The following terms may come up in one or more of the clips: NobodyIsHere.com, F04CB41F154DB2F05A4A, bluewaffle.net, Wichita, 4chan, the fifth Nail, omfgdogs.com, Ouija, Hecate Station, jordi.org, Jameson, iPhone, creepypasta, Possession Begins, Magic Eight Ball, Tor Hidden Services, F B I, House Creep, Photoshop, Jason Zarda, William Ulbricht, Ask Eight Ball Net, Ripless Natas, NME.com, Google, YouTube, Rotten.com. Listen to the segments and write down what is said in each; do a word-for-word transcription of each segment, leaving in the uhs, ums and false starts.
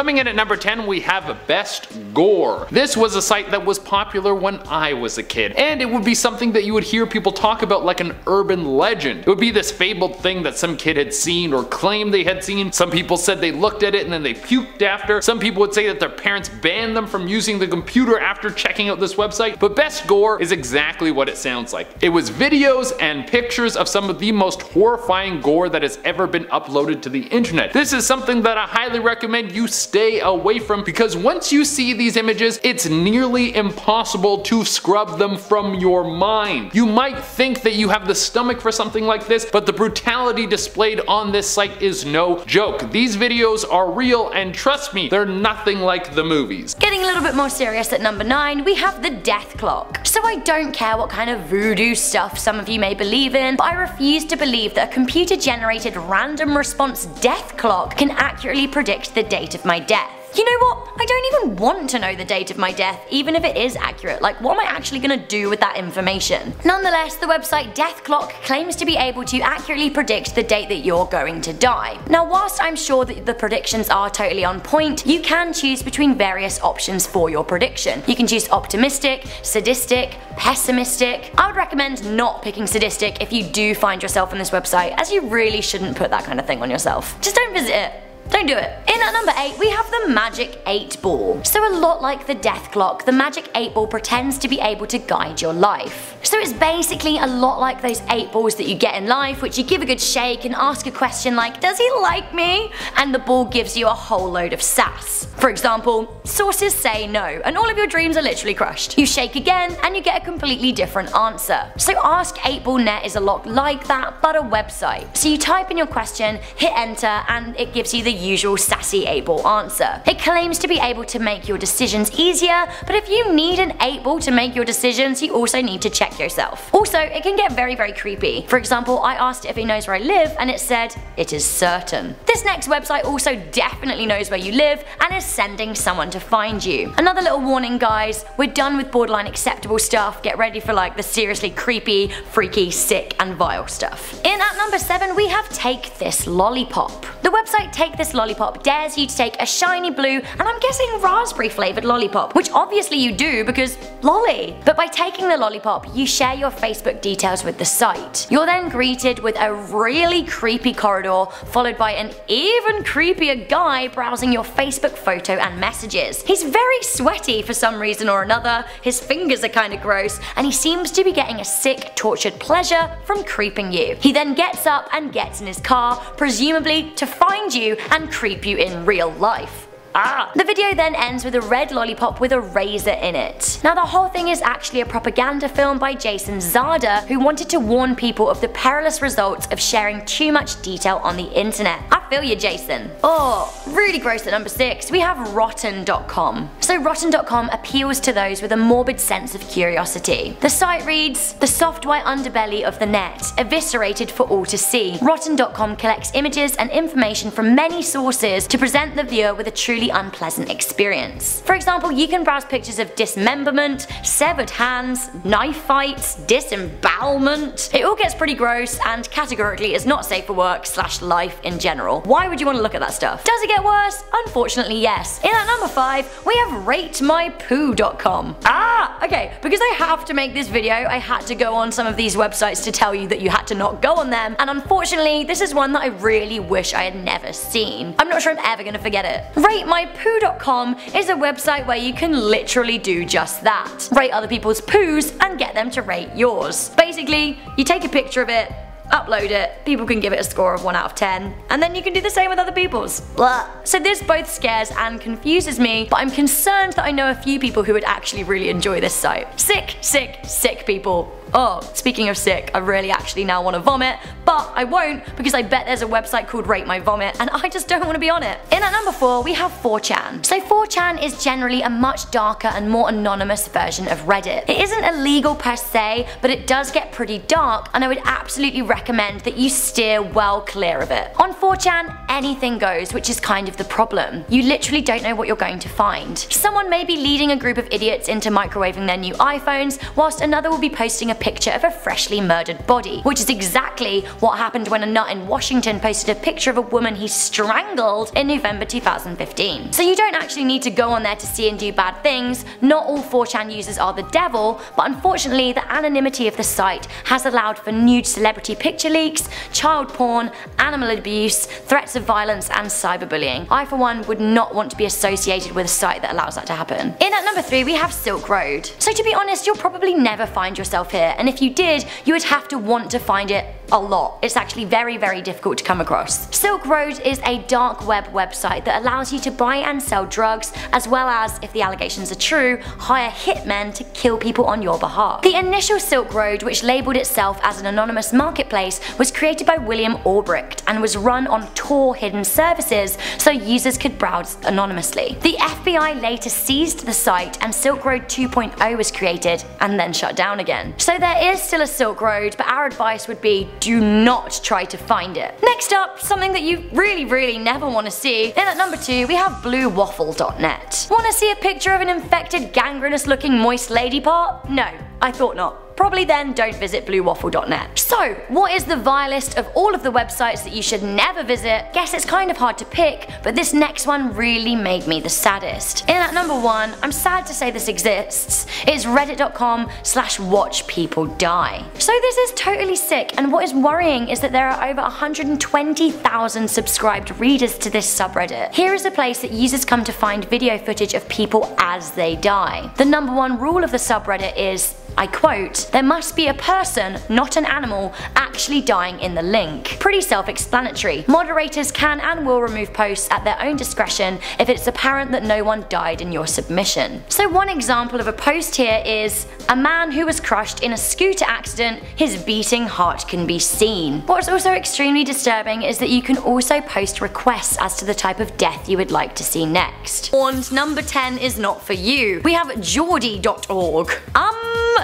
Coming in at number ten, we have Best Gore. This was a site that was popular when I was a kid, and it would be something that you would hear people talk about like an urban legend. It would be this fabled thing that some kid had seen or claimed they had seen. Some people said they looked at it and then they puked after. Some people would say that their parents banned them from using the computer after checking out this website, but Best Gore is exactly what it sounds like. It was videos and pictures of some of the most horrifying gore that has ever been uploaded to the internet. This is something that I highly recommend you stay away from, because once you see these images, it's nearly impossible to scrub them from your mind. You might think that you have the stomach for something like this, but the brutality displayed on this site is no joke. These videos are real, and trust me, they're nothing like the movies. Getting a little bit more serious at number nine, we have the Death Clock. So I don't care what kind of voodoo stuff some of you may believe in, but I refuse to believe that a computer-generated random response death clock can accurately predict the date of my death. You know what? I don't even want to know the date of my death, even if it is accurate. Like, what am I actually gonna do with that information? Nonetheless, the website Death Clock claims to be able to accurately predict the date that you're going to die. Now, whilst I'm sure that the predictions are totally on point, you can choose between various options for your prediction. You can choose optimistic, sadistic, pessimistic. I would recommend not picking sadistic if you do find yourself on this website, as you really shouldn't put that kind of thing on yourself. Just don't visit it. Don't do it. In at number eight, we have the Magic Eight Ball. So a lot like the Death Clock, the Magic Eight Ball pretends to be able to guide your life. So it's basically a lot like those eight balls that you get in life, which you give a good shake and ask a question like, does he like me? And the ball gives you a whole load of sass. For example, sources say no, and all of your dreams are literally crushed. You shake again, and you get a completely different answer. So Ask Eight Ball Net is a lot like that, but a website. So you type in your question, hit enter, and it gives you the usual sassy eight ball answer. It claims to be able to make your decisions easier, but if you need an eight ball to make your decisions, you also need to check yourself. Also, it can get very, very creepy. For example, I asked it if it knows where I live, and it said, it is certain. This next website also definitely knows where you live and is sending someone to find you. Another little warning, guys, we're done with borderline acceptable stuff. Get ready for like the seriously creepy, freaky, sick, and vile stuff. In at number seven, we have Take This Lollipop. The website Take This Lollipop dares you to take a shiny blue, and I'm guessing raspberry flavored lollipop, which obviously you do because lolly. But by taking the lollipop, you share your Facebook details with the site. You're then greeted with a really creepy corridor, followed by an even creepier guy browsing your Facebook photo and messages. He's very sweaty for some reason or another, his fingers are kinda gross, and he seems to be getting a sick, tortured pleasure from creeping you. He then gets up and gets in his car, presumably to find you and creep you in real life. Ah. The video then ends with a red lollipop with a razor in it. Now, the whole thing is actually a propaganda film by Jason Zarda, who wanted to warn people of the perilous results of sharing too much detail on the internet. I feel you, Jason. Oh, really gross. At number six, we have Rotten dot com. So Rotten dot com appeals to those with a morbid sense of curiosity. The site reads, the software underbelly of the net, eviscerated for all to see. Rotten dot com collects images and information from many sources to present the viewer with a truly unpleasant experience. For example, you can browse pictures of dismemberment, severed hands, knife fights, disembowelment. It all gets pretty gross and categorically is not safe for work slash life in general. Why would you want to look at that stuff? Does it get worse? Unfortunately, yes. In at number five, we have Rate My Poo dot com. Ah! Okay, because I have to make this video, I had to go on some of these websites to tell you that you had to not go on them, and unfortunately, this is one that I really wish I had never seen. I'm not sure I'm ever gonna forget it. Rate Rate My Poo dot com is a website where you can literally do just that. Rate other people's poos and get them to rate yours. Basically, you take a picture of it, upload it, people can give it a score of one out of ten, and then you can do the same with other people's. Blah. So this both scares and confuses me, but I'm concerned that I know a few people who would actually really enjoy this site. Sick, sick, sick people. Oh, speaking of sick, I really actually now want to vomit, but I won't because I bet there's a website called Rate My Vomit and I just don't want to be on it. In at number four, we have four chan. So four chan is generally a much darker and more anonymous version of Reddit. It isn't illegal per se, but it does get pretty dark, and I would absolutely recommend recommend that you steer well clear of it. On four chan, anything goes, which is kind of the problem. You literally don't know what you're going to find. Someone may be leading a group of idiots into microwaving their new iPhones, whilst another will be posting a picture of a freshly murdered body, which is exactly what happened when a nut in Washington posted a picture of a woman he strangled in November two thousand fifteen. So you don't actually need to go on there to see and do bad things. Not all four chan users are the devil, but unfortunately the anonymity of the site has allowed for nude celebrity picture leaks, child porn, animal abuse, threats of violence and cyberbullying. I for one would not want to be associated with a site that allows that to happen. In at number three we have Silk Road. So to be honest, you'll probably never find yourself here, and if you did, you would have to want to find it a lot. It's actually very very difficult to come across. Silk Road is a dark web website that allows you to buy and sell drugs, as well as, if the allegations are true, hire hitmen to kill people on your behalf. The initial Silk Road, which labelled itself as an anonymous marketplace, was created by William Ulbricht and was run on Tor Hidden Services so users could browse anonymously. The F B I later seized the site and Silk Road two point oh was created and then shut down again. So there is still a Silk Road, but our advice would be do not try to find it. Next up, something that you really really never want to see. Then at number two we have blue waffle dot net. Want to see a picture of an infected gangrenous looking moist lady part? No, I thought not. Probably then don't visit blue waffle dot net. So what is the vilest of all of the websites that you should never visit? Guess it's kind of hard to pick, but this next one really made me the saddest. In at number one, I'm sad to say this exists, it's reddit dot com slash watch people die. So this is totally sick, and what is worrying is that there are over one hundred twenty thousand subscribed readers to this subreddit. Here is a place that users come to find video footage of people as they die. The number one rule of the subreddit is, I quote, "There must be a person, not an animal, actually dying in the link." Pretty self-explanatory. Moderators can and will remove posts at their own discretion if it's apparent that no one died in your submission. So one example of a post here is, "A man who was crushed in a scooter accident, his beating heart can be seen." What's also extremely disturbing is that you can also post requests as to the type of death you would like to see next. And number ten is not for you. We have jordi dot org. Um.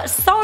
So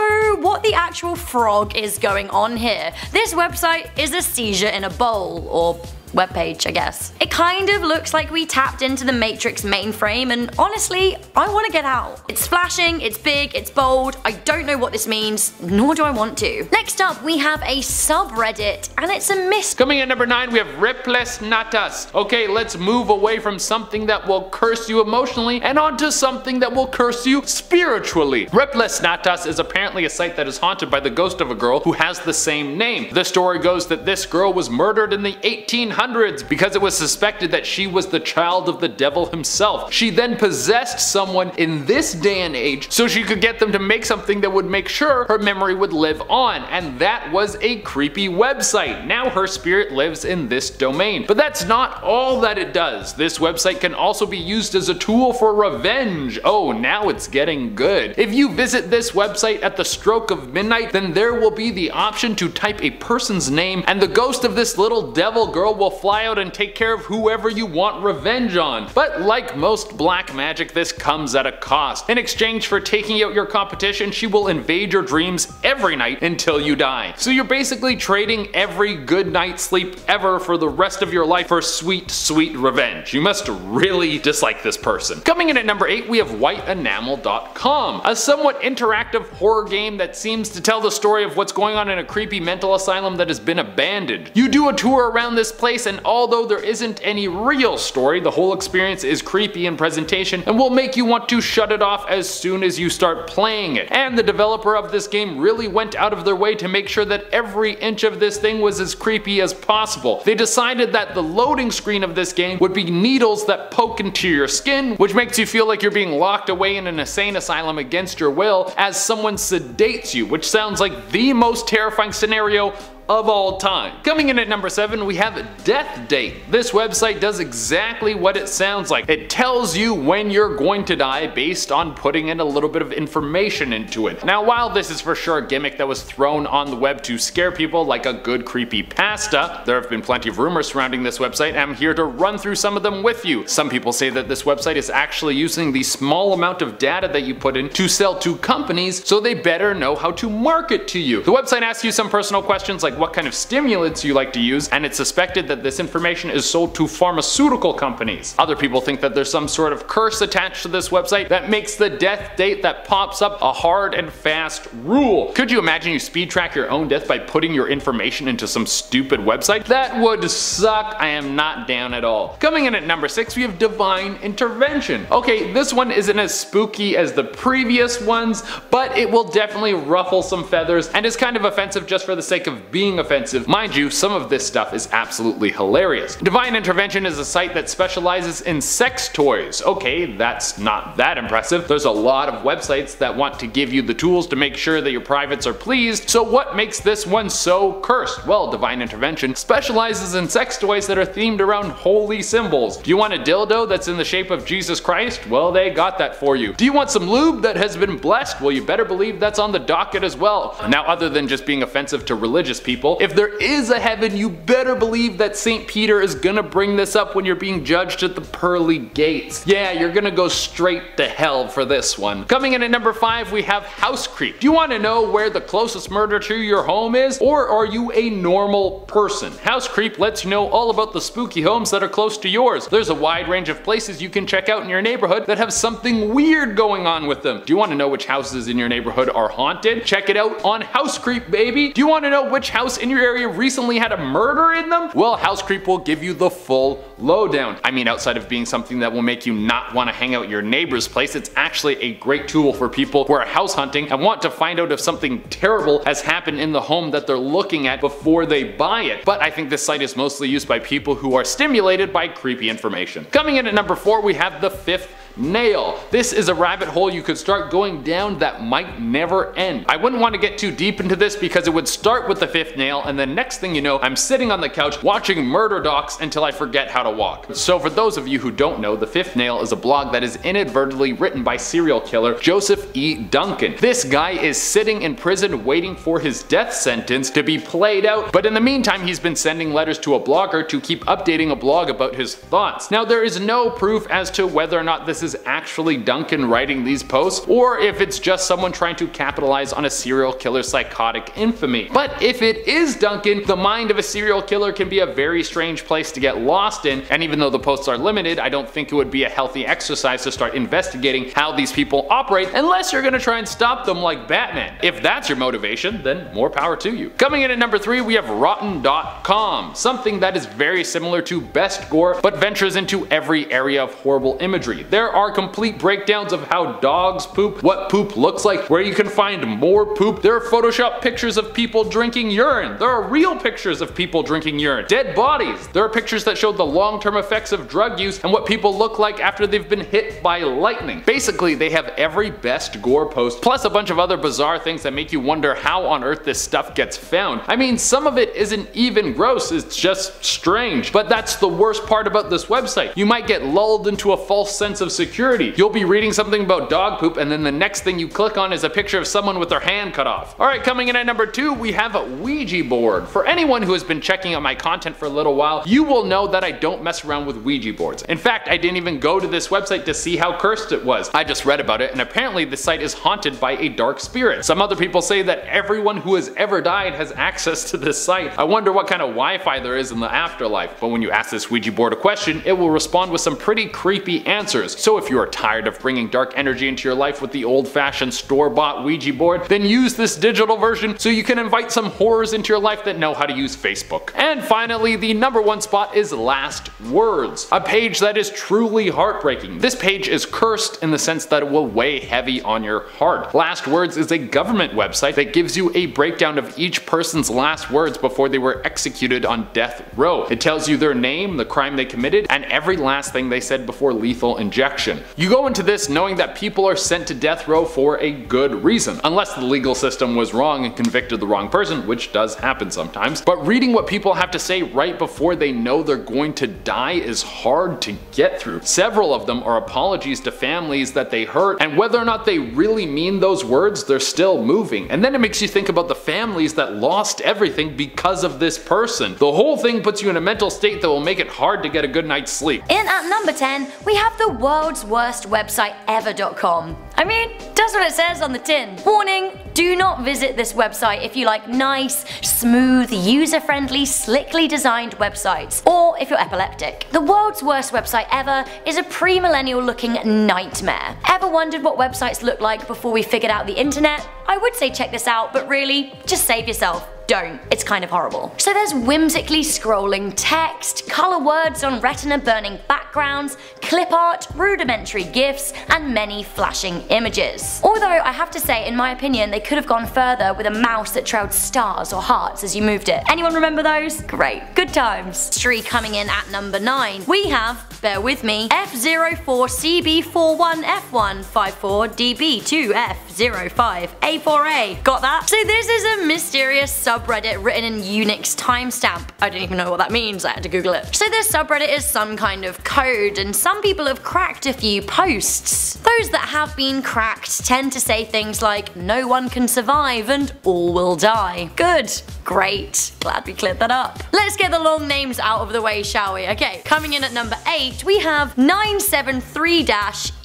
what the actual frog is going on here? This website is a seizure in a bowl, or webpage, I guess. It kind of looks like we tapped into the Matrix mainframe, and honestly, I want to get out. It's flashing, it's big, it's bold, I don't know what this means, nor do I want to. Next up we have a subreddit, and it's a mist. Coming in number nine we have Ripless Natas. Okay, let's move away from something that will curse you emotionally and onto something that will curse you spiritually. Ripless Natas is apparently a site that is haunted by the ghost of a girl who has the same name. The story goes that this girl was murdered in the eighteen hundreds because it was suspected that she was the child of the devil himself. She then possessed someone in this day and age so she could get them to make something that would make sure her memory would live on, and that was a creepy website. Now her spirit lives in this domain. But that's not all that it does. This website can also be used as a tool for revenge. Oh, now it's getting good. If you visit this website at the stroke of midnight, then there will be the option to type a person's name, and the ghost of this little devil girl will fly out and take care of whoever you want revenge on. But like most black magic, this comes at a cost. In exchange for taking out your competition, she will invade your dreams every night until you die. So you're basically trading every good night's sleep ever for the rest of your life for sweet, sweet revenge. You must really dislike this person. Coming in at number eight, we have white enamel dot com, a somewhat interactive horror game that seems to tell the story of what's going on in a creepy mental asylum that has been abandoned. You do a tour around this place, and although there isn't any real story, the whole experience is creepy in presentation and will make you want to shut it off as soon as you start playing it. And the developer of this game really went out of their way to make sure that every inch of this thing was as creepy as possible. They decided that the loading screen of this game would be needles that poke into your skin, which makes you feel like you're being locked away in an insane asylum against your will as someone sedates you, which sounds like the most terrifying scenario of all time. Coming in at number seven we have Death Date. This website does exactly what it sounds like. It tells you when you're going to die based on putting in a little bit of information into it. Now while this is for sure a gimmick that was thrown on the web to scare people like a good creepy pasta, there have been plenty of rumors surrounding this website, and I'm here to run through some of them with you. Some people say that this website is actually using the small amount of data that you put in to sell to companies, so they better know how to market to you. The website asks you some personal questions like, like what kind of stimulants you like to use, and it's suspected that this information is sold to pharmaceutical companies. Other people think that there's some sort of curse attached to this website that makes the death date that pops up a hard and fast rule. Could you imagine you speed track your own death by putting your information into some stupid website? That would suck. I am not down at all. Coming in at number six, we have Divine Intervention. Okay, this one isn't as spooky as the previous ones, but it will definitely ruffle some feathers and is kind of offensive just for the sake of being offensive. Mind you, some of this stuff is absolutely hilarious. Divine Intervention is a site that specializes in sex toys. Okay, that's not that impressive. There's a lot of websites that want to give you the tools to make sure that your privates are pleased, so what makes this one so cursed? Well, Divine Intervention specializes in sex toys that are themed around holy symbols. Do you want a dildo that's in the shape of Jesus Christ? Well, they got that for you. Do you want some lube that has been blessed? Well, you better believe that's on the docket as well. Now, other than just being offensive to religious people, if there is a heaven, you better believe that Saint Peter is gonna bring this up when you're being judged at the pearly gates. Yeah, you're gonna go straight to hell for this one. Coming in at number five, we have House Creep. Do you wanna know where the closest murder to your home is, or are you a normal person? House Creep lets you know all about the spooky homes that are close to yours. There's a wide range of places you can check out in your neighborhood that have something weird going on with them. Do you wanna know which houses in your neighborhood are haunted? Check it out on House Creep, baby. Do you wanna know which house in your area recently had a murder in them? Well, House Creep will give you the full lowdown. I mean, outside of being something that will make you not wanna hang out at your neighbor's place, it's actually a great tool for people who are house hunting and want to find out if something terrible has happened in the home that they're looking at before they buy it. But I think this site is mostly used by people who are stimulated by creepy information. Coming in at number four, we have the fifth Nail. This is a rabbit hole you could start going down that might never end. I wouldn't want to get too deep into this because it would start with the fifth nail, and the next thing you know, I'm sitting on the couch watching murder docs until I forget how to walk. So for those of you who don't know, the fifth nail is a blog that is inadvertently written by serial killer Joseph E. Duncan. This guy is sitting in prison waiting for his death sentence to be played out, but in the meantime he's been sending letters to a blogger to keep updating a blog about his thoughts. Now, there is no proof as to whether or not this is actually Duncan writing these posts, or if it's just someone trying to capitalize on a serial killer's psychotic infamy. But if it is Duncan, the mind of a serial killer can be a very strange place to get lost in, and even though the posts are limited, I don't think it would be a healthy exercise to start investigating how these people operate unless you're gonna try and stop them like Batman. If that's your motivation, then more power to you. Coming in at number three, we have Rotten dot com, something that is very similar to Best Gore, but ventures into every area of horrible imagery. There are complete breakdowns of how dogs poop, what poop looks like, where you can find more poop. There are Photoshop pictures of people drinking urine. There are real pictures of people drinking urine. Dead bodies. There are pictures that show the long-term effects of drug use and what people look like after they've been hit by lightning. Basically, they have every Best Gore post, plus a bunch of other bizarre things that make you wonder how on earth this stuff gets found. I mean, some of it isn't even gross, it's just strange. But that's the worst part about this website. You might get lulled into a false sense of security. Security. You'll be reading something about dog poop, and then the next thing you click on is a picture of someone with their hand cut off. Alright, coming in at number two, we have a Ouija board. For anyone who has been checking out my content for a little while, you will know that I don't mess around with Ouija boards. In fact, I didn't even go to this website to see how cursed it was. I just read about it, and apparently this site is haunted by a dark spirit. Some other people say that everyone who has ever died has access to this site. I wonder what kind of Wi-Fi there is in the afterlife, but when you ask this Ouija board a question, it will respond with some pretty creepy answers. So if you are tired of bringing dark energy into your life with the old-fashioned store-bought Ouija board, then use this digital version so you can invite some horrors into your life that know how to use Facebook. And finally, the number one spot is Last Words, a page that is truly heartbreaking. This page is cursed in the sense that it will weigh heavy on your heart. Last Words is a government website that gives you a breakdown of each person's last words before they were executed on death row. It tells you their name, the crime they committed, and every last thing they said before lethal injection. You go into this knowing that people are sent to death row for a good reason, unless the legal system was wrong and convicted the wrong person, which does happen sometimes. But reading what people have to say right before they know they're going to die is hard to get through. Several of them are apologies to families that they hurt, and whether or not they really mean those words, they're still moving. And then it makes you think about the families that lost everything because of this person. The whole thing puts you in a mental state that will make it hard to get a good night's sleep. In at number ten, we have the world world's worst website ever dot com. I mean, that's what it says on the tin. Warning, do not visit this website if you like nice, smooth, user-friendly, slickly designed websites, or if you're epileptic. The world's worst website ever is a pre-millennial looking nightmare. Ever wondered what websites looked like before we figured out the internet? I would say check this out, but really, just save yourself. Don't. It's kind of horrible. So there's whimsically scrolling text, colour words on retina-burning backgrounds, clip art, rudimentary GIFs, and many flashing images. Although I have to say, in my opinion, they could have gone further with a mouse that trailed stars or hearts as you moved it. Anyone remember those? Great. Good times. Three coming in at number nine. We have, bear with me, F zero four C B four one F one five four D B two F zero five A four A. Got that? So this is a mysterious sub subreddit written in Unix timestamp. I don't even know what that means, I had to Google it. So this subreddit is some kind of code, and some people have cracked a few posts. Those that have been cracked tend to say things like, no one can survive and all will die. Good. Great. Glad we cleared that up. Let's get the long names out of the way, shall we? Okay, coming in at number eight, we have nine seven three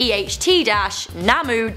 E H T Namu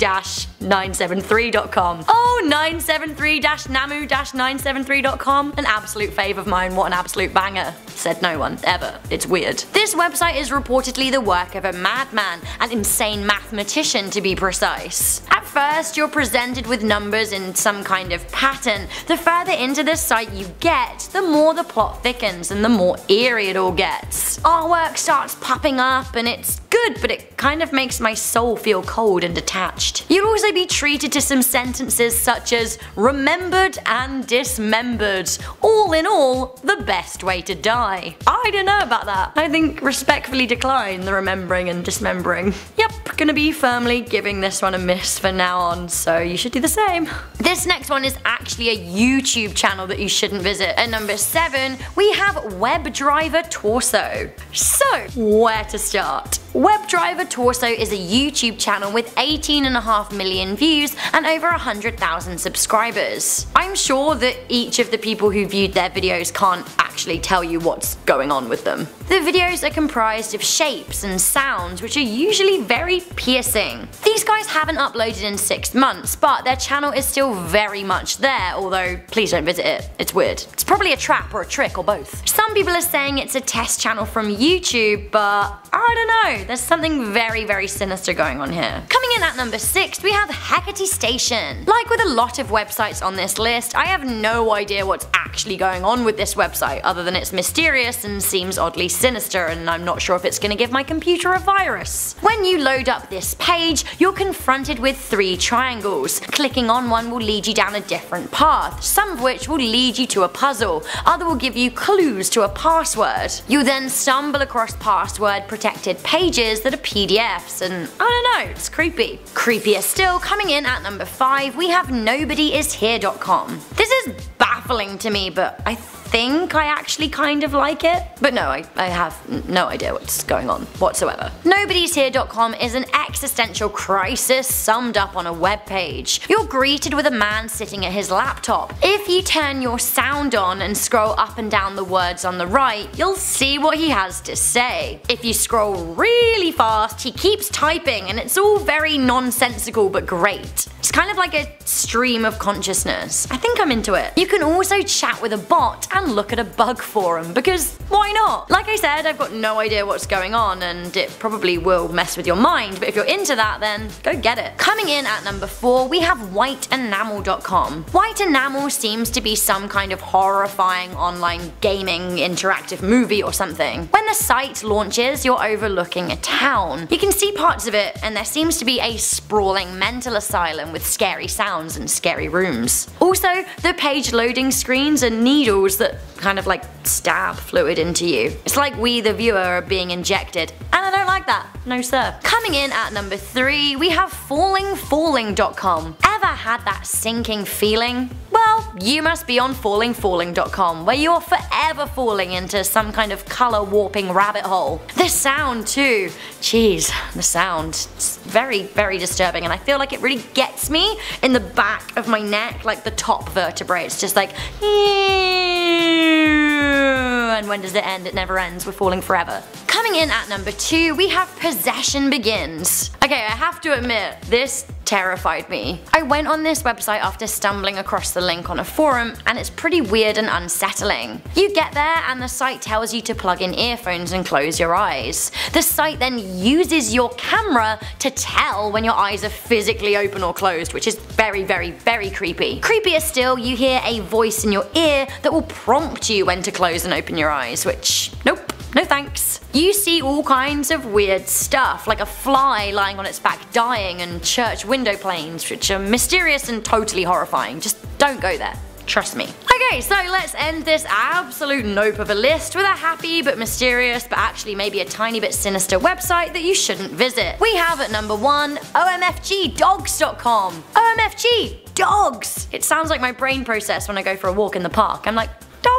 nine seven three dot com. Oh, nine seven three Namu nine seven three dot com. An absolute fave of mine, what an absolute banger. Said no one, ever. It's weird. This website is reportedly the work of a madman, an insane mathematician to be precise. At first, you're presented with numbers in some kind of pattern. The further into this site you get, the more the plot thickens and the more eerie it all gets. Artwork starts popping up and it's good, but it kind of makes my soul feel cold and detached. You'll also be treated to some sentences such as remembered and dismembered. All in all, the best way to die. I don't know about that. I think respectfully decline the remembering and dismembering. Yep, gonna be firmly giving this one a miss for now on, so you should do the same. This next one is actually a YouTube channel that you shouldn't visit. At number seven, we have WebDriver Torso. So, where to start? WebDriver Torso is a YouTube channel with eighteen and a half million views and over one hundred thousand subscribers. I'm sure that each of the people who viewed their videos can't actually tell you what's going on with them. The videos are comprised of shapes and sounds, which are usually very piercing. These guys haven't uploaded in six months, but their channel is still very much there, although please don't visit it. It's weird. It's probably a trap or a trick or both. Some people are saying it's a test channel from YouTube, but I don't know. There's something very, very sinister going on here. Coming in at number six, we have Hecate Station. Like with a lot of websites on this list, I have no idea what's actually going on with this website, other than it's mysterious and seems oddly sinister, and I'm not sure if it's gonna give my computer a virus. When you load up this page, you're confronted with three triangles. Clicking on one will lead you down a different path, some of which will lead you to a puzzle, other will give you clues to a password. You then stumble across password-protected pages that are P D Fs, and I don't know, it's creepy. Creepier still, coming in at number five, we have Nobody Is Here dot com. This is baffling to me, but I think I actually kind of like it. But no, I, I have no idea what's going on whatsoever. Nobody's Here dot com is an existential crisis summed up on a webpage. You're greeted with a man sitting at his laptop. If you turn your sound on and scroll up and down the words on the right, you'll see what he has to say. If you scroll really fast, he keeps typing, and it's all very nonsensical but great. It's kind of like a stream of consciousness. I think I'm into it. You can also chat with a bot and look at a bug forum, because why not? Like I said, I've got no idea what's going on, and it probably will mess with your mind, but if you're into that, then go get it. Coming in at number four, we have White Enamel dot com. White Enamel seems to be some kind of horrifying online gaming interactive movie or something. When the site launches, you're overlooking a town. You can see parts of it, and there seems to be a sprawling mental asylum with scary sounds and scary rooms. Also, the page loading screens and needles that kind of like stab fluid into you. It's like we, the viewer, are being injected, and I don't like that. No sir. Coming in at number three, we have falling falling dot com. Ever had that sinking feeling? Well, you must be on falling falling dot com, where you're forever falling into some kind of colour warping rabbit hole. The sound too. Jeez, the sound. It's very, very disturbing, and I feel like it really gets me in the back of my neck, like the top vertebrae. It's just like, and when does it end? It never ends. We're falling forever. Coming in at number two, we have Possession Begins. Okay, I have to admit, this terrified me. I went on this website after stumbling across the link on a forum, and it's pretty weird and unsettling. You get there and the site tells you to plug in earphones and close your eyes. The site then uses your camera to tell when your eyes are physically open or closed, which is very, very, very creepy. Creepier still, you hear a voice in your ear that will prompt you when to close and open your eyes, which, nope. No thanks. You see all kinds of weird stuff, like a fly lying on its back dying and church window panes, which are mysterious and totally horrifying. Just don't go there. Trust me. Okay, so let's end this absolute nope of a list with a happy but mysterious but actually maybe a tiny bit sinister website that you shouldn't visit. We have at number one, O M F G dogs dot com. O M F G, dogs! It sounds like my brain process when I go for a walk in the park. I'm like,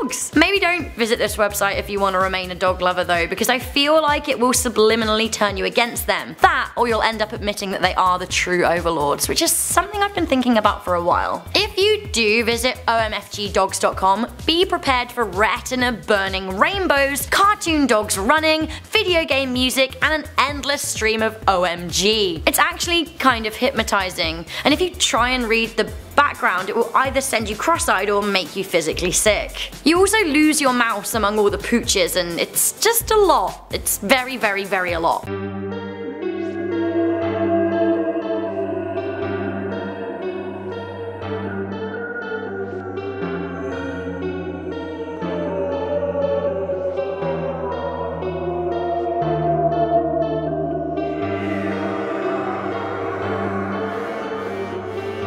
dogs. Maybe don't visit this website if you want to remain a dog lover though, because I feel like it will subliminally turn you against them. That, or you'll end up admitting that they are the true overlords, which is something I've been thinking about for a while. If you do visit O M F G dogs dot com, be prepared for retina burning rainbows, cartoon dogs running, video game music, and an endless stream of O M G. It's actually kind of hypnotizing, and if you try and read the background, it will either send you cross-eyed or make you physically sick. You also lose your mouse among all the pooches, and it's just a lot. It's very, very, very a lot.